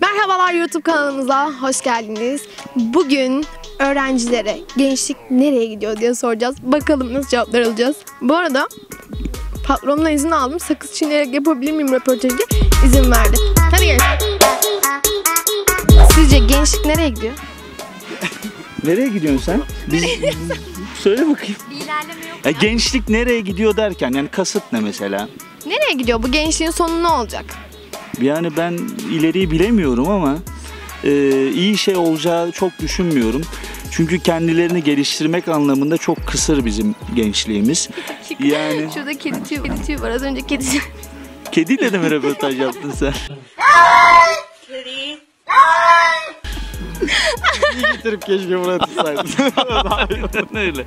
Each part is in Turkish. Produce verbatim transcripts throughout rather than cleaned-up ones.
Merhabalar YouTube kanalımıza hoş geldiniz. Bugün öğrencilere gençlik nereye gidiyor diye soracağız. Bakalım nasıl cevaplar alacağız. Bu arada patronumdan izin aldım. Sakız çiğneyerek yapabilir miyim röportajı? İzin verdi. Hadi gel. Sizce gençlik nereye gidiyor? Nereye gidiyorsun sen? Biz, söyle bakayım. Bir ilerleme yok ya. Gençlik nereye gidiyor derken yani kasıt ne mesela? Nereye gidiyor? Bu gençliğin sonu ne olacak? Yani ben ileriyi bilemiyorum ama e, iyi şey olacağı çok düşünmüyorum. Çünkü kendilerini geliştirmek anlamında çok kısır bizim gençliğimiz. Yani... Şurada kedi tüyü, kedi tüyü var. Az önce kedi tüyü. Kediyle de mi röportaj yaptın sen? Kedi. İyi getirip keşke buraya tutsaydın. Aynen öyle.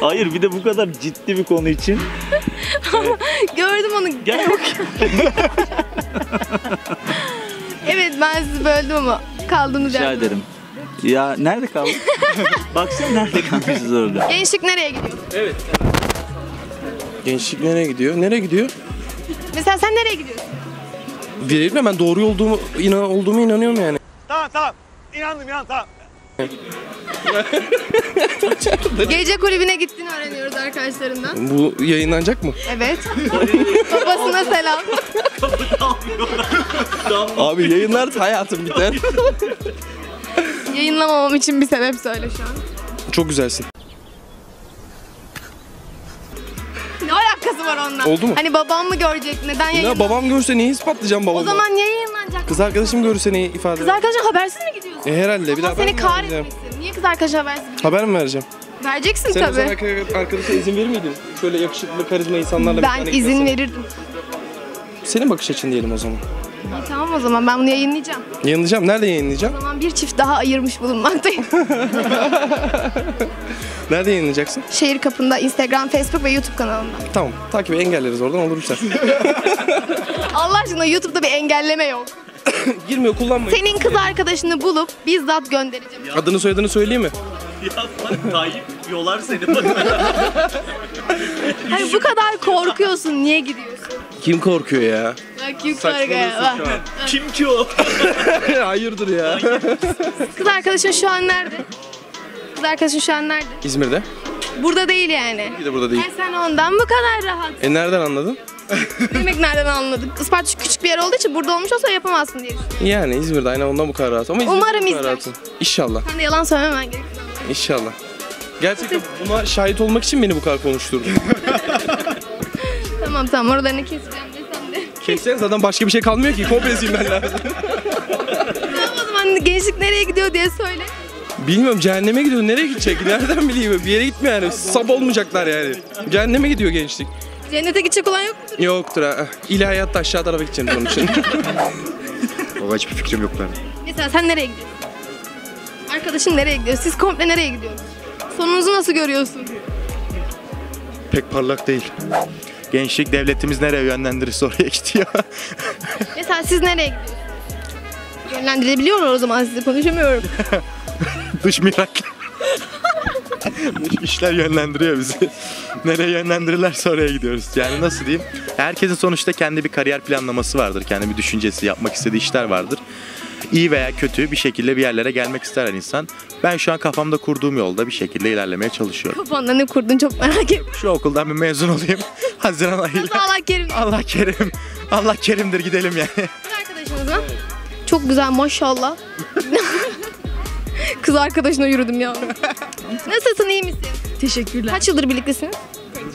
Hayır bir de bu kadar ciddi bir konu için. Gördüm onu. Gel bakayım. Evet ben sizi böldüm ama kaldığınız yerde. Rica ederim. Ya nerede kaldık? Baksana nerede kalmışız orada. Gençlik nereye gidiyor? Evet. Gençlik nereye gidiyor? Nereye gidiyor? Mesela sen nereye gidiyorsun? Bilmiyorum ben doğru olduğumu, inan olduğumu inanıyorum yani. Tamam tamam. İnandım ya tamam. Gece kulübüne gittiğini öğreniyoruz arkadaşlarından. Bu yayınlanacak mı? Evet. Babasına selam. Abi yayınlar hayatım biter. Yayınlamamam için bir sebep söyle şu an. Çok güzelsin. Ne alakası var ondan? Oldu mu? Hani babam mı görecek? Neden yayınlanacak? Ya babam görse neyi ispatlayacağım babama? O zaman yayınlanacak. Kız arkadaşım görse neyi ifade edecek? Kız arkadaşım habersiz mi gidiyorsun? E herhalde. Bir daha seni kahretmesin. Niye kız arkadaşa habersiz gidiyorsun? Haber mi vereceğim? Vereceksin tabii. Sen arkadaşa izin verir miydin? Şöyle yakışıklı karizma insanlarla ben bir tane izin verirdim. Senin bakış açın diyelim o zaman. E, tamam o zaman ben bunu yayınlayacağım. Yayınlayacağım. Nerede yayınlayacağım? O zaman bir çift daha ayırmış bulunmaktayım. Nerede yayınlayacaksın? Şehir kapında, Instagram, Facebook ve YouTube kanalında. Tamam. Takip engelleriz oradan olur biter. Allah aşkına YouTube'da bir engelleme yok. Girmiyor kullanmayın. Senin kız arkadaşını bulup bizzat göndereceğim. Ya. Adını soyadını söyleyeyim mi? Ya bak Tayyip yolar seni. Hayır, bu kadar korkuyorsun niye gidiyorsun? Kim korkuyor ya? Ya kim korkuyor? Kim ki o? Hayırdır ya. Kız arkadaşın şu an nerede? Kız arkadaşın şu an nerede? İzmir'de. Burada değil yani. Bir de burada değil. Yani sen ondan bu kadar rahat. E nereden anladın? Demek nereden anladık? Isparta küçük bir yer olduğu için burada olmuş olsa yapamazsın diye düşünüyorum. Yani İzmir'de aynen ondan bu kadar rahat. Ama umarım izler. İnşallah. Sen de yalan söylememen gerekiyor. İnşallah. Gerçekten buna şahit olmak için beni bu kadar konuşturdun. Tamam tamam oralarını keseceğim desem de. Keseceğim zaten başka bir şey kalmıyor ki. Komple silmen lazım. Tamam o zaman gençlik nereye gidiyor diye söyle. Bilmiyorum cehenneme gidiyor. Nereye gidecek? Nereden bileyim? Bir yere gitmiyor yani. Sap olmayacaklar yani. Cehenneme gidiyor gençlik. Cennete gidecek olan yok mudur? Yoktur ha. İlahiyatta aşağı tarafa gideceğim onun için. Baba hiçbir fikrim yok benim. Mesela sen nereye gidiyorsun? Arkadaşın nereye gidiyor? Siz komple nereye gidiyorsunuz? Sonunuzu nasıl görüyorsun? Pek parlak değil. Gençlik devletimiz nereye yönlendirirse oraya gidiyor. Mesela siz nereye gidiyorsunuz? Yönlendirebiliyorlar o zaman sizi konuşamıyorum. Dış mihraklar. İşler yönlendiriyor bizi. Nereye yönlendirirlerse oraya gidiyoruz. Yani nasıl diyeyim? Herkesin sonuçta kendi bir kariyer planlaması vardır. Kendi bir düşüncesi, yapmak istediği işler vardır. İyi veya kötü bir şekilde bir yerlere gelmek ister insan. Ben şu an kafamda kurduğum yolda bir şekilde ilerlemeye çalışıyorum. Kafanda ne kurdun çok merak ettim. Şu okuldan bir mezun olayım. Haziran ayıyla. Allah kerim. Allah kerim. Allah kerimdir gidelim yani. Arkadaşınızla. Çok güzel maşallah. Kız arkadaşına yürüdüm ya. Nasılsın iyi misin? Teşekkürler. Kaç yıldır birliktesiniz?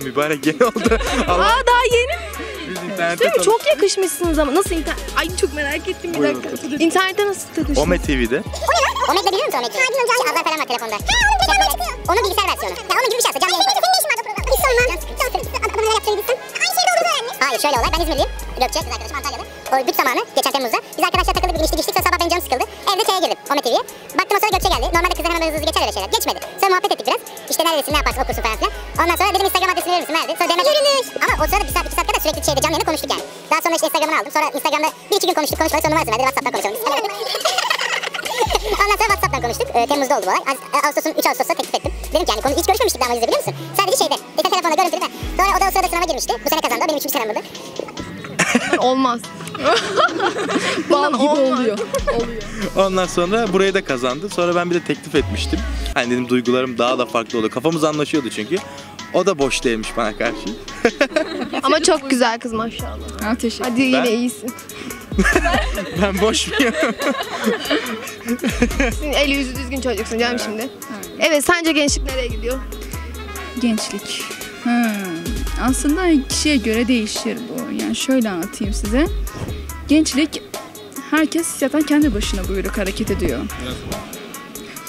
Mübarek yeni oldu. Aa daha yeni. Değil çok yakışmışsınız ama nasıl internet? Ay çok merak ettim bir dakika. Buyurun. İnternette nasıl tanıştınız? Ome T V'de. Ome T V'de biliyor musun Ome T V'de? Azar falan var telefonda. Onun bilgisayar versiyonu. Ya onun gibi bir şey yaptı. Canlı yayın programı. Senin ne işin var bu programda? Hiç sorma. Adamı neler yaptığını bilsin. Aynı şeyde olduğunu öğrendim. Hayır şöyle olay. Ben İzmirliyim. Gökçe kız arkadaşım Antalya'da. O güç zamanı geçen Temmuz'da. Biz arkadaşlar takıldık bir gün içtik içtik. Sonra sabah benim canım sıkıldı. Evde şeye girdim Ome T V'ye. Baktım o sırada Gökçe geldi. Normalde kızlar hemen hızlı hızlı geçer öyle şeyler. Geçmedi. Sonra muhabbet ettik biraz. İşte neredesin ne yaparsın okursun falan filan. Ondan sonra dedim Instagram adresini verir misin verdi. Sonra demek görünüş. Ama o sırada bir saat iki saat kadar sürekli şeyde canlı yayında konuştuk yani. Daha sonra işte Instagram'ını aldım. Sonra Instagram'da bir iki gün konuştuk konuşmadık. Sonra numarasını verdi. WhatsApp'tan konuşalım. Ondan sonra WhatsApp'tan konuştuk. Ee, Temmuz'da oldu bu olay. Ağustos'un üç Ağustos'ta teklif ettim. Dedim ki yani konu hiç görüşmemiştik daha önce biliyor musun? Sadece şeyde. İşte telefonda görüntülü ve sonra o da o sırada sınava girmişti. Bu sene kazandı. Benim için bir senem buldu. Olmaz. Bal gibi olmaz. Oluyor. Oluyor. Ondan sonra burayı da kazandı. Sonra ben bir de teklif etmiştim. Hani dedim duygularım daha da farklı oluyor. Kafamız anlaşıyordu çünkü. O da boş değilmiş bana karşı. Ama çok güzel kız maşallah. Ha, teşekkür. Hadi yine ben... iyisin. Ben boş muyum? Eli yüzü düzgün çocuksun canım evet. Şimdi. Evet, sence gençlik nereye gidiyor? Gençlik. Hmm. Aslında kişiye göre değişir bu. Yani şöyle anlatayım size. Gençlik, herkes zaten kendi başına buyruk hareket ediyor.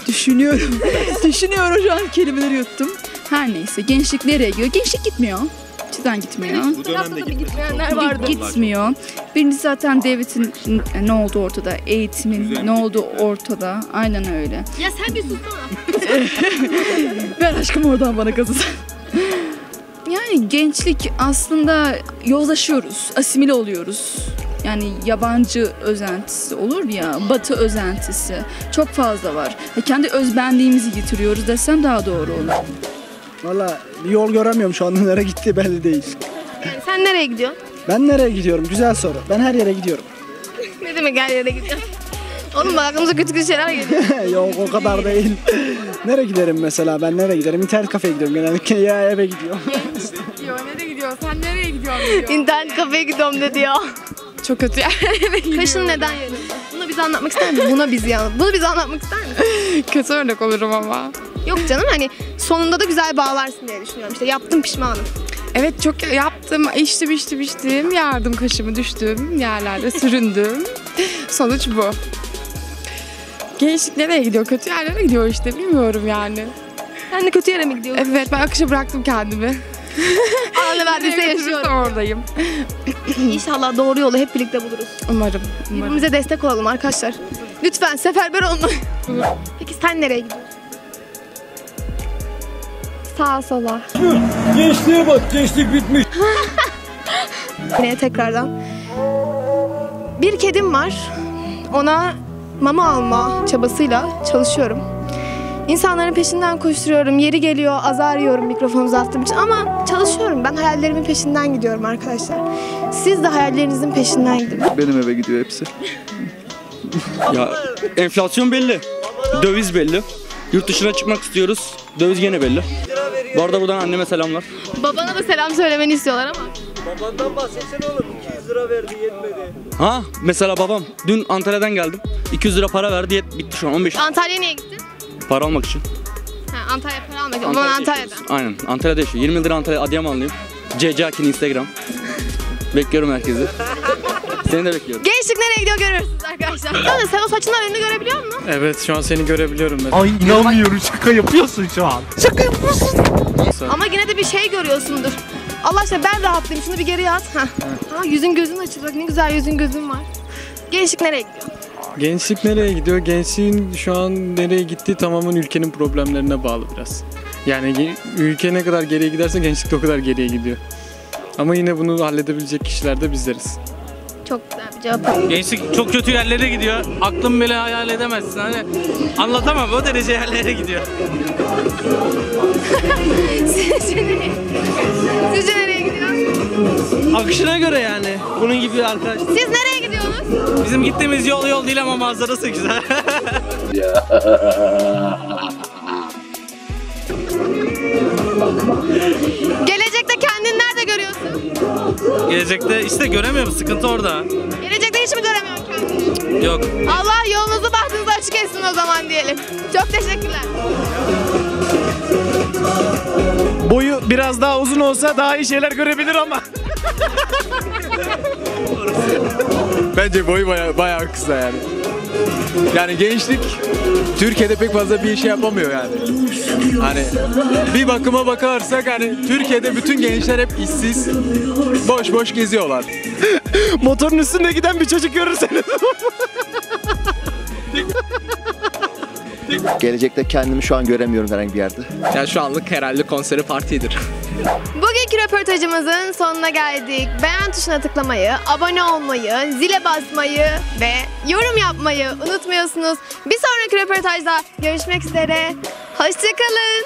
Düşünüyorum. Düşünüyorum şu an, kelimeleri yuttum. Her neyse, gençlik nereye gidiyor? Gençlik gitmiyor. Cidden gitmiyor. Bu dönemde gitmeyenler vardı. Gitmiyor. Birincisi zaten David'in ne olduğu ortada, eğitimin ne olduğu ortada. Aynen öyle. Ya sen bir sus lan. Ben aşkım oradan bana kazısın. Yani gençlik aslında yozlaşıyoruz, asimile oluyoruz. Yani yabancı özentisi olur ya, batı özentisi çok fazla var. Kendi özbenliğimizi yitiriyoruz desem daha doğru olur. Valla yol göremiyorum şu anda, nereye gitti belli değil. Yani sen nereye gidiyorsun? Ben nereye gidiyorum? Güzel soru. Ben her yere gidiyorum. Ne demek her yere gidiyorsun? Oğlum aklımıza kötü kötü şeyler geliyor. Yok o kadar değil. Nereye giderim mesela? Ben nereye giderim? İnternet kafeye gidiyorum genellikle. Ya eve gidiyorum. Gidiyor, nereye gidiyor? Sen nereye gidiyorsun diyor. İnternet kafeye gidiyorum dedi ya. Çok kötü yerlere gidiyor. Kaşın neden yarıldı? Bunu bize anlatmak ister misin? Buna biz ya. Bunu bize anlatmak ister misin? Kötü örnek olurum ama. Yok canım, hani sonunda da güzel bağlarsın diye düşünüyorum. İşte yaptım, pişmanım. Evet, çok yaptım. İçtim içtim içtim. Yardım kaşımı, düştüm. Yerlerde süründüm. Sonuç bu. Gençlik nereye gidiyor? Kötü yerlere gidiyor işte, bilmiyorum yani. Sen de kötü yere mi gidiyorsun? Evet, ben akışa bıraktım kendimi. Anı verdiyse yaşıyorum. Oradayım. İnşallah doğru yolu hep birlikte buluruz. Umarım. Birbirimize destek olalım arkadaşlar. Lütfen seferber olmayın. Peki sen nereye gidiyorsun? Sağa sola. Gençliğe bak, gençlik bitmiş. Neye tekrardan. Bir kedim var. Ona mama alma çabasıyla çalışıyorum. İnsanların peşinden koşturuyorum. Yeri geliyor azar yiyorum mikrofonu uzattığım için. Ama çalışıyorum. Ben hayallerimin peşinden gidiyorum arkadaşlar. Siz de hayallerinizin peşinden gidin. Benim eve gidiyor hepsi. Ya enflasyon belli. Döviz belli. Yurt dışına çıkmak istiyoruz. Döviz gene belli. Bu arada buradan anneme selamlar. Babana da selam söylemeni istiyorlar ama. Babandan bahsetsene oğlum. iki yüz lira verdi, yetmedi. Ha mesela babam. Dün Antalya'dan geldim. iki yüz lira para verdi, yet bitti şu an on beş. Antalya'ya niye gittin? Para almak için. Ha, Antalya para almak için. Baban Antalya'dan. Aynen. Antalya'da yaşıyor. yirmi yıldır Antalya, Adıyamanlıyım. C C Akin Instagram. Bekliyorum herkesi. Seni de bekliyorum. Gençlik nereye gidiyor görürsünüz arkadaşlar. Yani sen o saçının önünü görebiliyor musun? Evet, şu an seni görebiliyorum ben. Ay inanmıyorum, şaka yapıyorsun şu an. Şaka yapıyorsun. Nasıl? Ama yine de bir şey görüyorsundur. Allah aşkına ben rahatlayayım, şunu bir geriye at. Ha, yüzün gözün açılacak, ne güzel yüzün gözün var. Gençlik nereye gidiyor? Gençlik nereye gidiyor? Gençliğin şu an nereye gittiği tamamen ülkenin problemlerine bağlı biraz. Yani ülke ne kadar geriye giderse gençlik de o kadar geriye gidiyor. Ama yine bunu halledebilecek kişiler de bizleriz. Çok güzel bir cevap aldım. Gençlik çok kötü yerlere gidiyor. Aklım bile hayal edemezsin. Hani anlatamam, o derece yerlere gidiyor. Sizce nereye? Sizce nereye gidiyorsunuz? Akışına göre yani. Bunun gibi arkadaşlar. Siz nereye gidiyorsunuz? Bizim gittiğimiz yol yol değil ama manzarası güzel. Gelecekte kendini nerede görüyorsun? Gelecekte işte göremiyorum, sıkıntı orada. Gelecekte hiç mi göremiyorum kendini? Yok. Allah yolunuzu bahtınızı açık etsin o zaman diyelim. Çok teşekkürler. Boyu biraz daha uzun olsa daha iyi şeyler görebilir ama. Bence boyu bayağı, bayağı kısa yani. Yani gençlik Türkiye'de pek fazla bir şey yapamıyor yani. Hani bir bakıma bakarsak hani Türkiye'de bütün gençler hep işsiz, boş boş geziyorlar. Motorun üstünde giden bir çocuk görürseniz. Gelecekte kendimi şu an göremiyorum herhangi bir yerde. Yani şu anlık herhalde konseri partidir. Bugünkü röportajımızın sonuna geldik. Beğen tuşuna tıklamayı, abone olmayı, zile basmayı ve yorum yapmayı unutmuyorsunuz. Bir sonraki röportajda görüşmek üzere. Hoşçakalın.